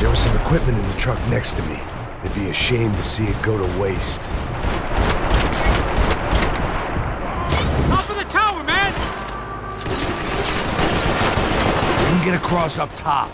There was some equipment in the truck next to me. It'd be a shame to see it go to waste. Top of the tower, man! We can get across up top.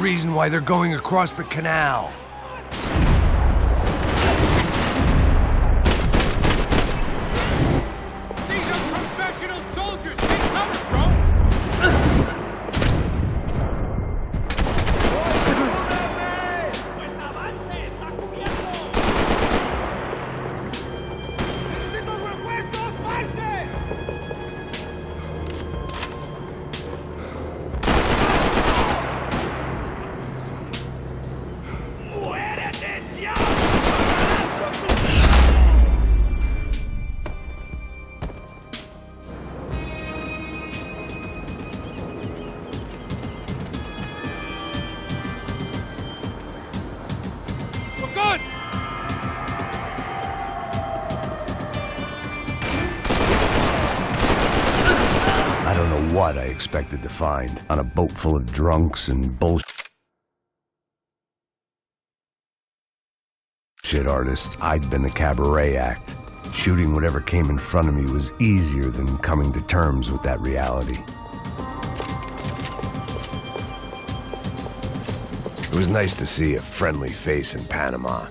Reason why they're going across the canal. These are professional soldiers. Stay covered, bro. What I expected to find on a boat full of drunks and bullshit artists, I'd been the cabaret act. Shooting whatever came in front of me was easier than coming to terms with that reality. It was nice to see a friendly face in Panama.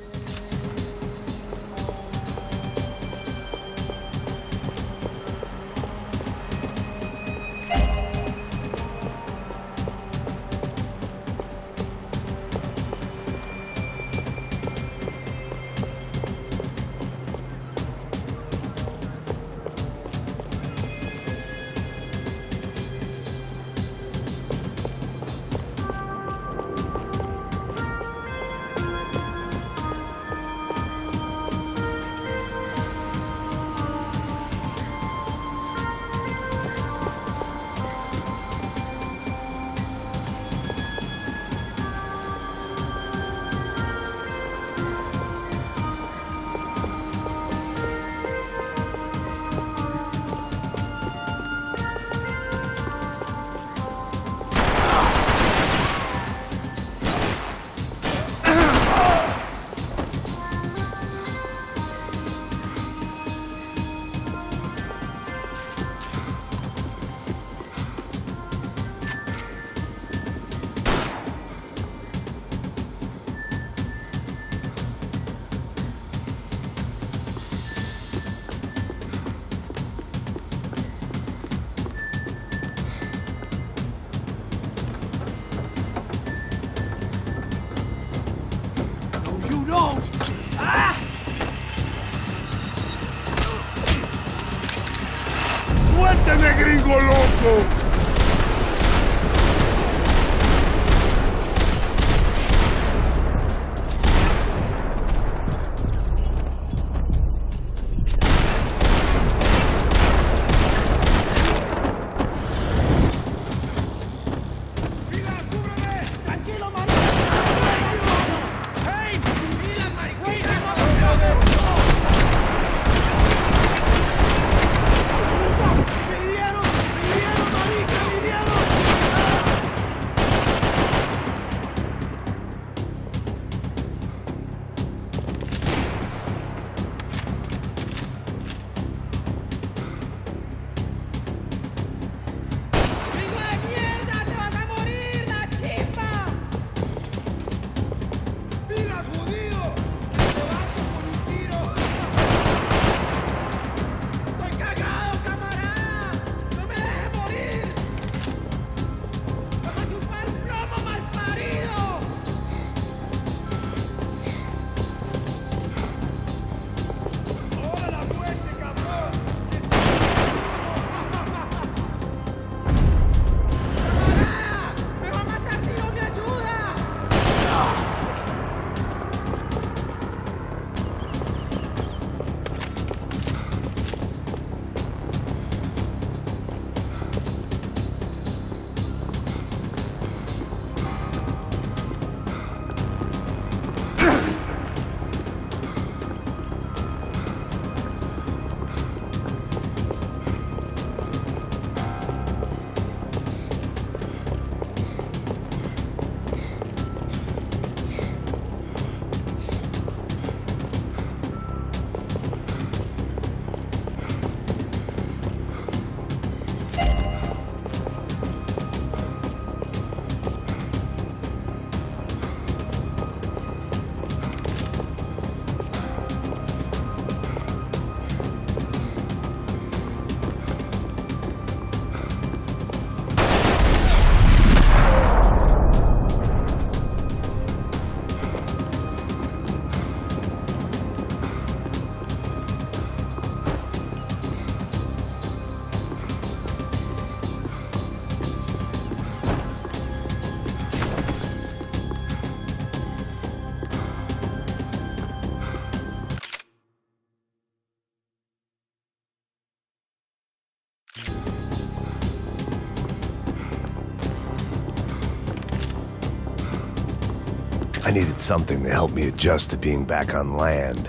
I needed something to help me adjust to being back on land.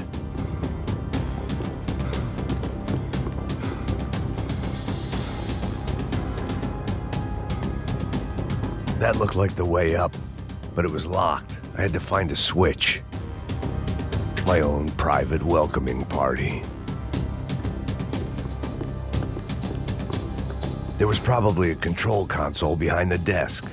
That looked like the way up, but it was locked. I had to find a switch. My own private welcoming party. There was probably a control console behind the desk.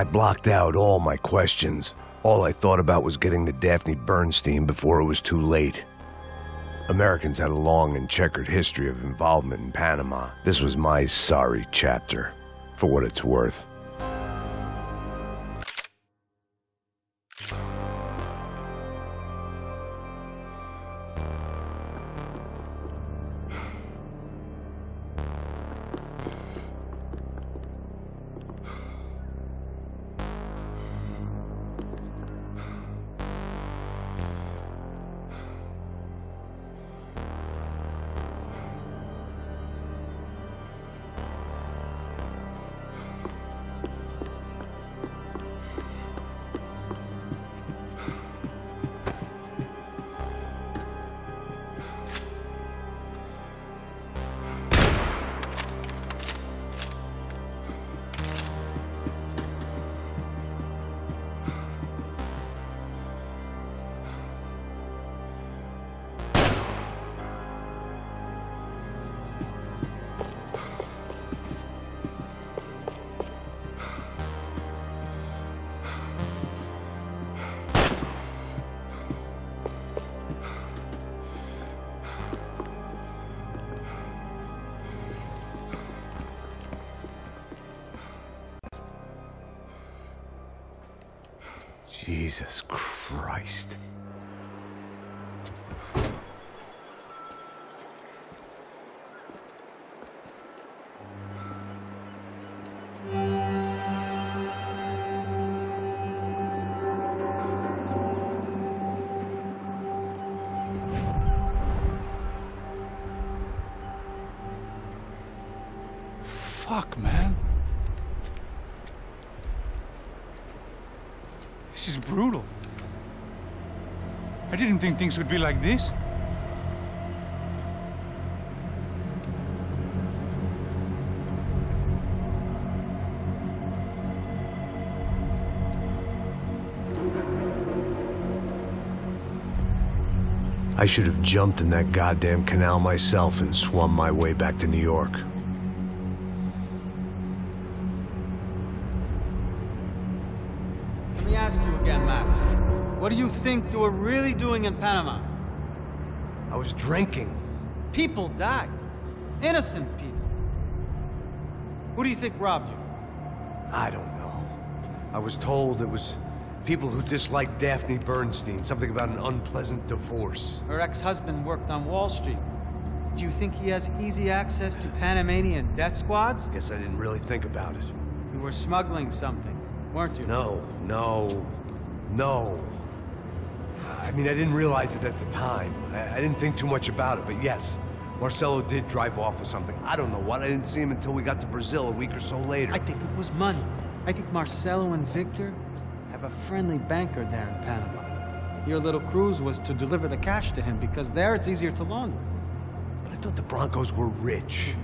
I blocked out all my questions. All I thought about was getting to Daphne Bernstein before it was too late. Americans had a long and checkered history of involvement in Panama. This was my sorry chapter, for what it's worth. Jesus Christ. Fuck, man. This is brutal. I didn't think things would be like this. I should have jumped in that goddamn canal myself and swum my way back to New York. What do you think you were really doing in Panama? I was drinking. People died. Innocent people. Who do you think robbed you? I don't know. I was told it was people who disliked Daphne Bernstein, something about an unpleasant divorce. Her ex-husband worked on Wall Street. Do you think he has easy access to Panamanian death squads? Guess I didn't really think about it. You were smuggling something, weren't you? No. I mean, I didn't realize it at the time. I didn't think too much about it, but yes, Marcelo did drive off with something. I don't know what. I didn't see him until we got to Brazil a week or so later. I think it was money. I think Marcelo and Victor have a friendly banker there in Panama. Your little cruise was to deliver the cash to him because there it's easier to launder. But I thought the Broncos were rich.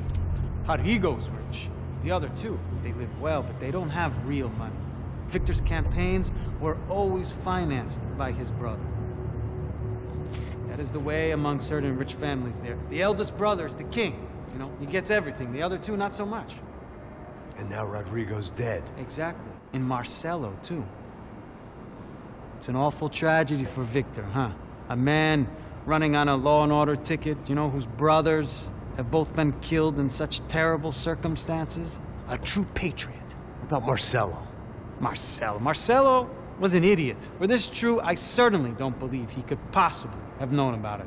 Rodrigo's rich. The other two, they live well, but they don't have real money. Victor's campaigns were always financed by his brother. That is the way among certain rich families there. The eldest brother is the king. You know, he gets everything. The other two, not so much. And now Rodrigo's dead. Exactly. And Marcelo, too. It's an awful tragedy for Victor, huh? A man running on a law and order ticket, you know, whose brothers have both been killed in such terrible circumstances. A true patriot. What about Marcelo? Marcelo was an idiot. Were this true, I certainly don't believe he could possibly have known about it.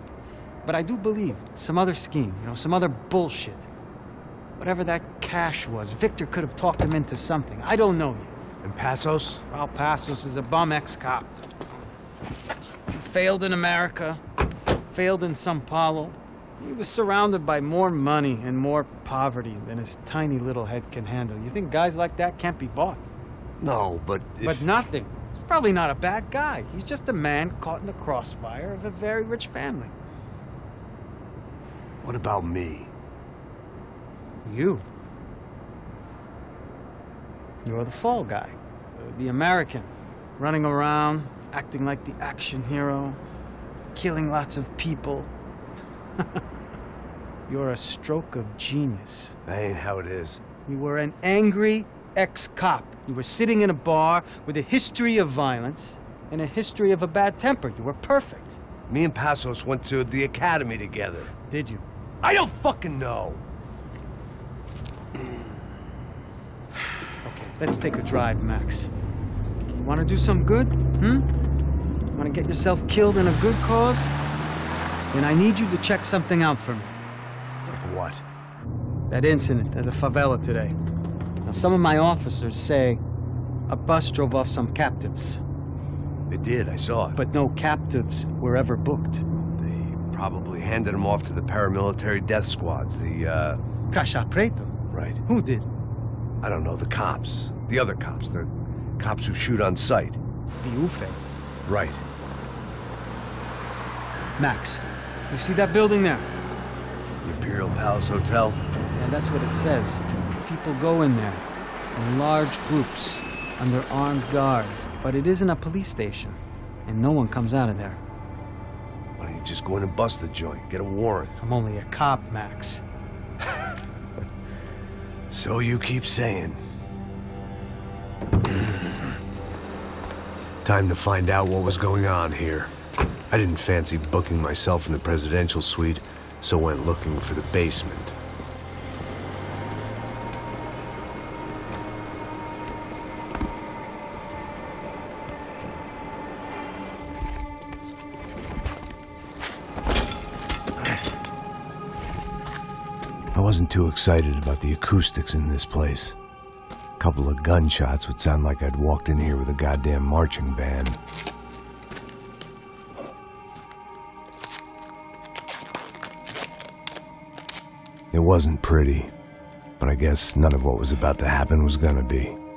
But I do believe some other scheme, you know, some other bullshit. Whatever that cash was, Victor could have talked him into something. I don't know yet. And Passos? Well, Passos is a bum ex-cop. Failed in America, failed in Sao Paulo. He was surrounded by more money and more poverty than his tiny little head can handle. You think guys like that can't be bought? No, but if... But nothing. He's probably not a bad guy. He's just a man caught in the crossfire of a very rich family. What about me? You. You're the fall guy. The American. Running around, acting like the action hero, killing lots of people. You're a stroke of genius. That ain't how it is. You were an angry ex-cop. You were sitting in a bar with a history of violence and a history of a bad temper. You were perfect. Me and Passos went to the academy together. Did you? I don't fucking know. Okay, let's take a drive, Max. You want to do some good? Hmm? Want to get yourself killed in a good cause? Then I need you to check something out for me. Like what? That incident at the favela today. Now, some of my officers say a bus drove off some captives. They did, I saw it. But no captives were ever booked. They probably handed them off to the paramilitary death squads, the, Cracha Preto. Right. Who did? I don't know, the cops. The other cops, the cops who shoot on sight. The Ufe. Right. Max, you see that building there? The Imperial Palace Hotel? Yeah, that's what it says. People go in there, in large groups, under armed guard. But it isn't a police station, and no one comes out of there. Why don't you just go in and bust the joint, get a warrant? I'm only a cop, Max. So you keep saying. Time to find out what was going on here. I didn't fancy booking myself in the presidential suite, so went looking for the basement. I wasn't too excited about the acoustics in this place. A couple of gunshots would sound like I'd walked in here with a goddamn marching band. It wasn't pretty, but I guess none of what was about to happen was gonna be.